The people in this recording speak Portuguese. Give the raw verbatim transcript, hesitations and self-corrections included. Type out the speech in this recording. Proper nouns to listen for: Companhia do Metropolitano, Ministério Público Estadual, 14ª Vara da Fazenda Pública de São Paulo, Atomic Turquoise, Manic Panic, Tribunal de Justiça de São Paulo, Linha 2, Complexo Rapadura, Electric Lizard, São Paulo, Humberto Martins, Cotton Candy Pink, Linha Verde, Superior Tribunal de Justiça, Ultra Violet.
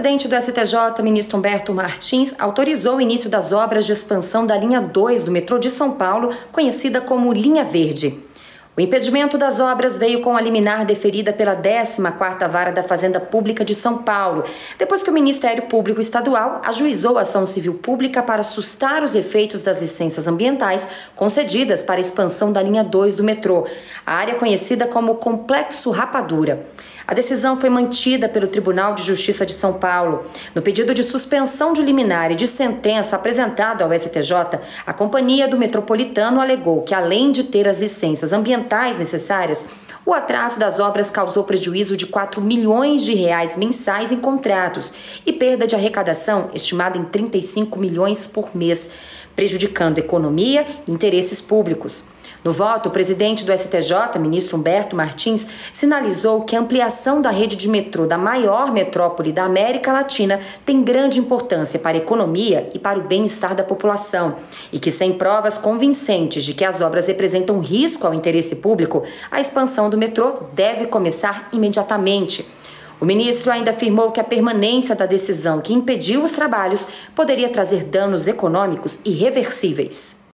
presidente do S T J, ministro Humberto Martins, autorizou o início das obras de expansão da linha dois do metrô de São Paulo, conhecida como Linha Verde. O impedimento das obras veio com a liminar deferida pela décima quarta Vara da Fazenda Pública de São Paulo, depois que o Ministério Público Estadual ajuizou a ação civil pública para sustar os efeitos das licenças ambientais concedidas para a expansão da linha dois do metrô, a área conhecida como Complexo Rapadura. A decisão foi mantida pelo Tribunal de Justiça de São Paulo. No pedido de suspensão de liminar e de sentença apresentado ao S T J, a Companhia do Metropolitano alegou que, além de ter as licenças ambientais necessárias, o atraso das obras causou prejuízo de quatro milhões de reais mensais em contratos e perda de arrecadação estimada em trinta e cinco milhões por mês, prejudicando economia e interesses públicos. No voto, o presidente do S T J, ministro Humberto Martins, sinalizou que a ampliação da rede de metrô da maior metrópole da América Latina tem grande importância para a economia e para o bem-estar da população, e que, sem provas convincentes de que as obras representam risco ao interesse público, a expansão do metrô deve começar imediatamente. O ministro ainda afirmou que a permanência da decisão que impediu os trabalhos poderia trazer danos econômicos irreversíveis.